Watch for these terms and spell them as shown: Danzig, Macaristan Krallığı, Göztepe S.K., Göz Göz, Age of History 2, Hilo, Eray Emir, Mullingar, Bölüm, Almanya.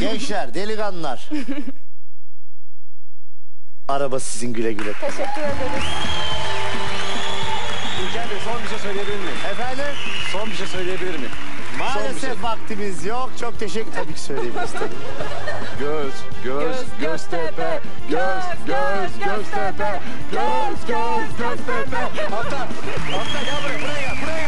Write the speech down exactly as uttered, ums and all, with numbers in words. Gençler, delikanlılar. Araba sizin, güle güle. Teşekkür ederiz. İlker Bey, son bir şey söyleyebilir miyim? Efendim? Son bir şey söyleyebilir miyim? Maalesef şey. Vaktimiz yok. Çok teşekkür... Tabii ki söyleyebiliriz. Göz, göz, Göztepe. Göz, göz, Göztepe. Göz, göz, Göztepe. Göz, göz, Göztepe. Hatta, hatta gel buraya, buraya gel, buraya gel.